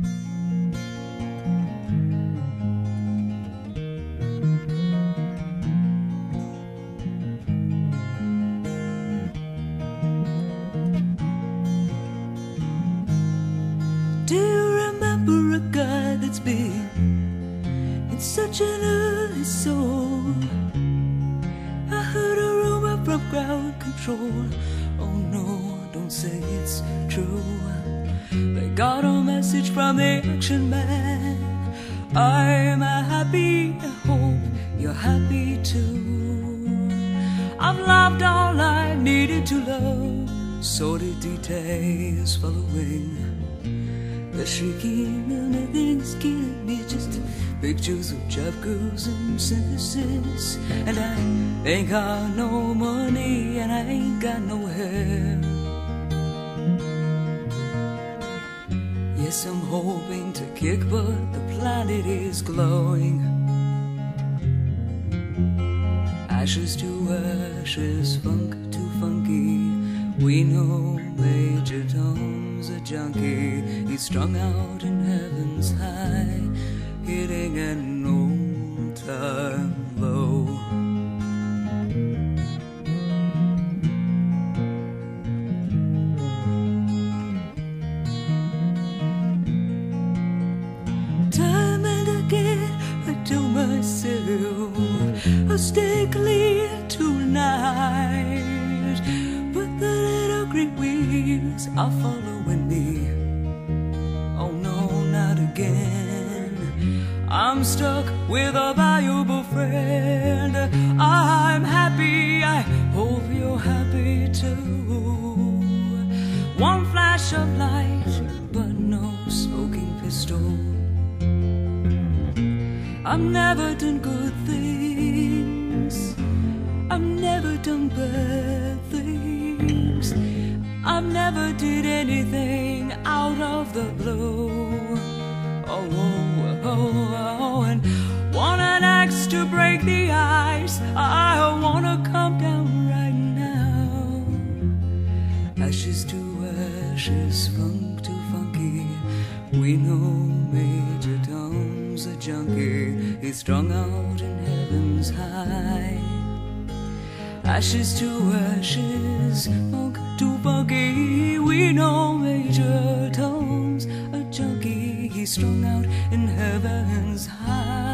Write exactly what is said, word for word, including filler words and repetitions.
Do you remember a guy that's been in such an early soul? I heard a rumor from crowd control. Oh no, don't say it's true. They got a message from the action man. I'm happy, I hope you're happy too. I've loved all I needed to love, so the details following. The shrieking and everything's killing me. Just pictures of job girls and synthesis. And I ain't got no money and I ain't got no hair. Yes, I'm hoping to kick, but the planet is glowing. Ashes to ashes, funk to funky. We know Major Tom. A junkie, he's strung out in heaven's high, hitting an all-time low. Time and again, I tell myself I'll stay clear tonight, but the little green wheels are following. Oh no, not again. I'm stuck with a valuable friend. I'm happy, I hope you're happy too. One flash of light, but no smoking pistol. I've never done good things, I've never done bad things, I've never did anything out of the blue. Oh, oh, oh, oh, and want an axe to break the ice. I wanna come down right now. Ashes to ashes, funk to funky. We know Major Tom's a junkie. He's strung out in heaven's high. Ashes to ashes, funk to buggy, we know Major Tom's a junkie. He's strung out in heaven's high.